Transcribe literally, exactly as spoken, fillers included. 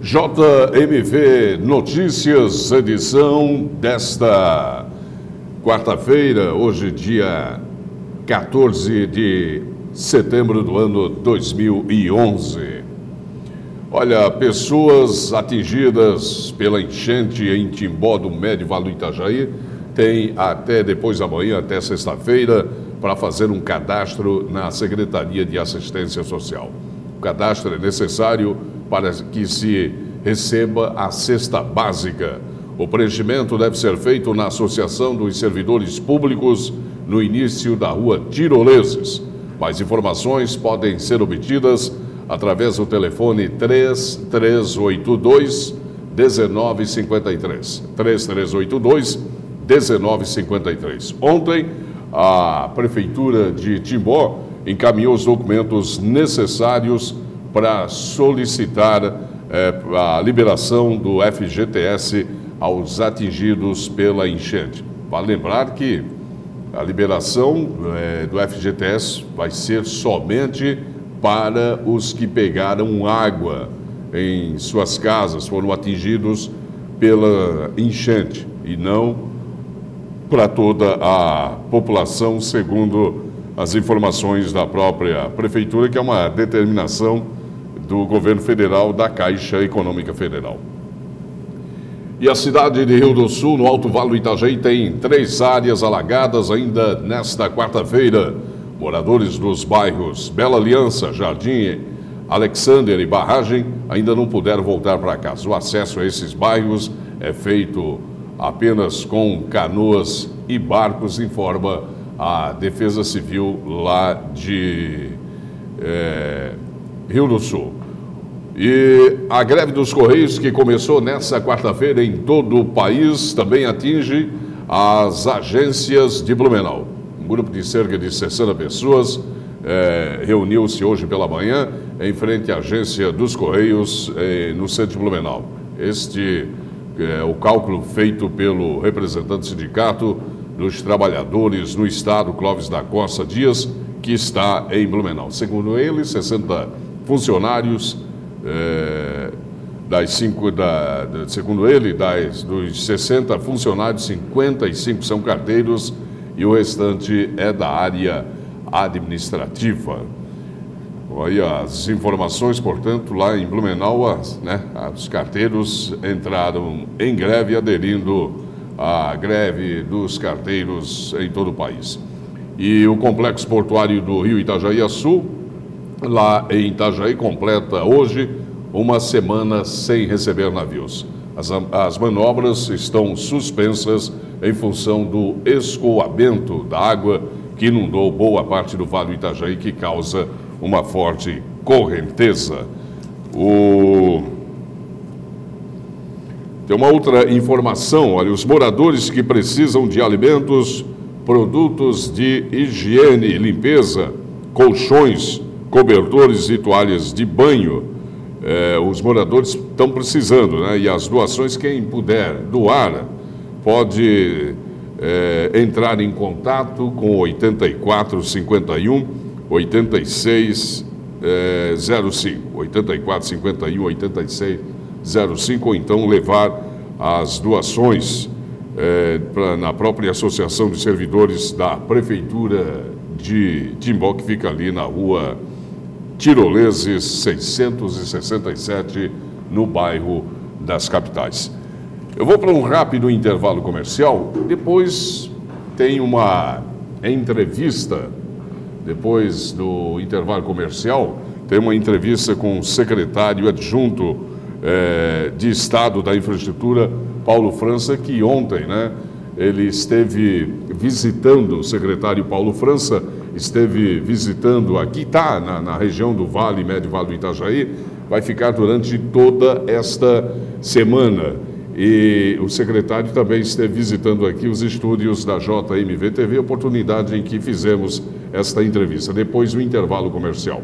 J M V Notícias, edição desta quarta-feira, hoje dia quatorze de setembro do ano dois mil e onze. Olha, pessoas atingidas pela enchente em Timbó do Médio Vale do Itajaí têm até depois da manhã, até sexta-feira, para fazer um cadastro na Secretaria de Assistência Social. O cadastro é necessário para que se receba a cesta básica. O preenchimento deve ser feito na Associação dos Servidores Públicos, no início da rua Tiroleses. Mais informações podem ser obtidas através do telefone três três oito dois, um nove cinco três. três três oito dois, um nove cinco três. Ontem, a Prefeitura de Timbó encaminhou os documentos necessários para solicitar eh, a liberação do F G T S aos atingidos pela enchente. Vale lembrar que a liberação eh, do F G T S vai ser somente para os que pegaram água em suas casas, foram atingidos pela enchente, e não para toda a população, segundo as informações da própria Prefeitura, que é uma determinação do governo federal, da Caixa Econômica Federal. E a cidade de Rio do Sul, no Alto Vale do Itajaí, tem três áreas alagadas ainda nesta quarta-feira. Moradores dos bairros Bela Aliança, Jardim, Alexander e Barragem ainda não puderam voltar para casa. O acesso a esses bairros é feito apenas com canoas e barcos, informa a Defesa Civil lá de é, Rio do Sul. E a greve dos Correios, que começou nesta quarta-feira em todo o país, também atinge as agências de Blumenau. Um grupo de cerca de sessenta pessoas é, reuniu-se hoje pela manhã em frente à agência dos Correios é, no centro de Blumenau. Este é o cálculo feito pelo representante do sindicato dos trabalhadores no estado, Clóvis da Costa Dias, que está em Blumenau. Segundo ele, sessenta funcionários, é, das cinco da, segundo ele, das, dos sessenta funcionários, cinquenta e cinco são carteiros e o restante é da área administrativa. Aí as informações, portanto, lá em Blumenau, as, né, os carteiros entraram em greve, aderindo a greve dos carteiros em todo o país. E o complexo portuário do Rio Itajaí-Açu, lá em Itajaí, completa hoje uma semana sem receber navios. As, as manobras estão suspensas em função do escoamento da água que inundou boa parte do Vale do Itajaí, que causa uma forte correnteza. O... Tem uma outra informação, olha, os moradores que precisam de alimentos, produtos de higiene e limpeza, colchões, cobertores e toalhas de banho, é, os moradores estão precisando, né? E as doações, quem puder doar, pode é, entrar em contato com oito quatro cinco um, oito seis zero cinco, oito quatro cinco um, oito seis zero cinco, ou então levar as doações é, pra, na própria Associação de Servidores da Prefeitura de Timbó, que fica ali na rua Tiroleses seiscentos e sessenta e sete, no bairro das Capitais. Eu vou para um rápido intervalo comercial, depois tem uma entrevista, depois do intervalo comercial, tem uma entrevista com o secretário adjunto É, de Estado da Infraestrutura, Paulo França, que ontem, né, ele esteve visitando, o secretário Paulo França esteve visitando aqui, tá, na, na região do Vale, Médio Vale do Itajaí, vai ficar durante toda esta semana. E o secretário também esteve visitando aqui os estúdios da J M V T V, oportunidade em que fizemos esta entrevista, depois do intervalo comercial.